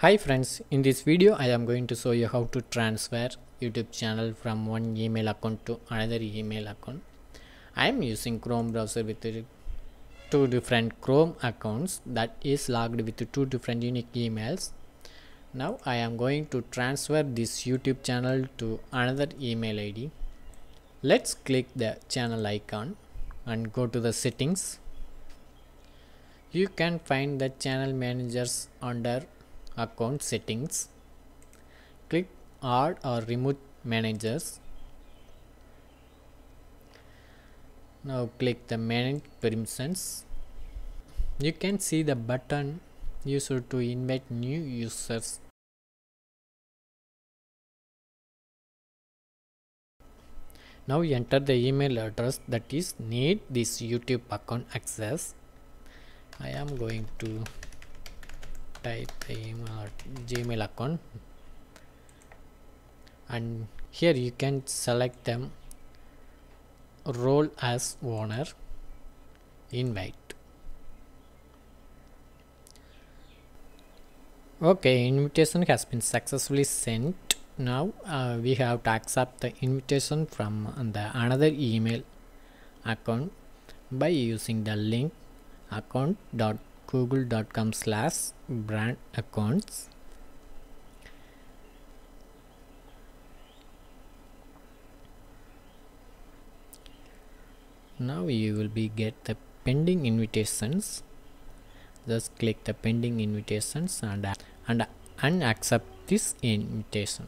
Hi friends, in this video I am going to show you how to transfer YouTube channel from one email account to another email account. I am using Chrome browser with two different Chrome accounts that is logged with two different unique emails. Now I am going to transfer this YouTube channel to another email ID. Let's click the channel icon and go to the settings. You can find the channel managers under account settings. Click add or remove managers. Now click the manage permissions. You can see the button user to invite new users. Now enter the email address that is need this YouTube account access. I am going to type the Gmail account, and here you can select them role as owner, invite. Okay, invitation has been successfully sent. Now we have to accept the invitation from the another email account by using the link account.google.com/brand accounts. Now you will be get the pending invitations. Just click the pending invitations and accept this invitation.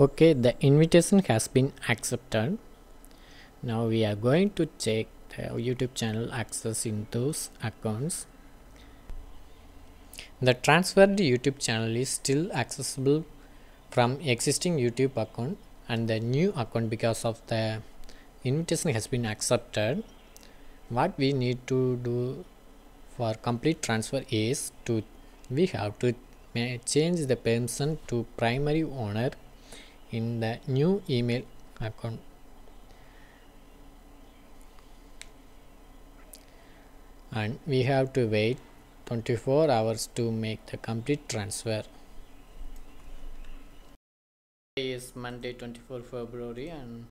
Okay, the invitation has been accepted. Now we are going to check the YouTube channel access in those accounts. The transferred YouTube channel is still accessible from existing YouTube account and the new account because of the invitation has been accepted. What we need to do for complete transfer is we have to change the permission to primary owner in the new email account. And we have to wait 24 hours to make the complete transfer. Today is Monday 24 February and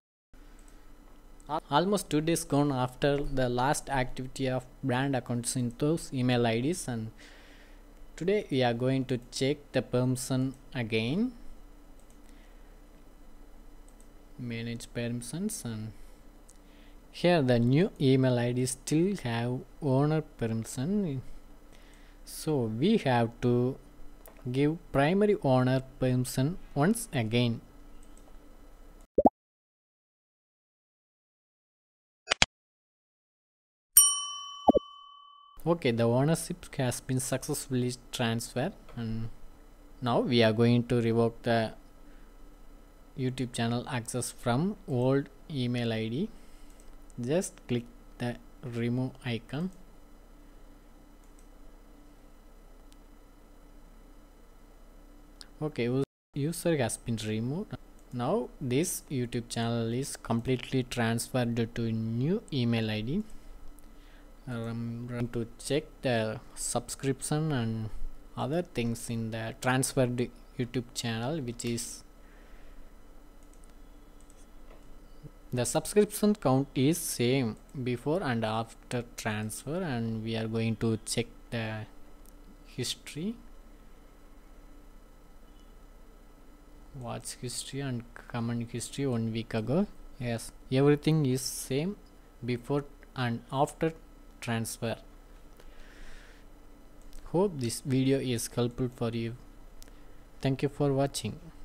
almost 2 days gone after the last activity of brand accounts in those email IDs, and today we are going to check the permission again. Manage permissions, and here the new email ID still have owner permission, so we have to give primary owner permission once again. Okay, the ownership has been successfully transferred, and now we are going to revoke the YouTube channel access from old email ID. Just click the remove icon. Okay, user has been removed. Now this YouTube channel is completely transferred to new email ID. I'm going to check the subscription and other things in the transferred YouTube channel, which is the subscription count is same before and after transfer, and we are going to check the history, watch history and comment history 1 week ago. Yes, everything is same before and after transfer. Hope this video is helpful for you. Thank you for watching.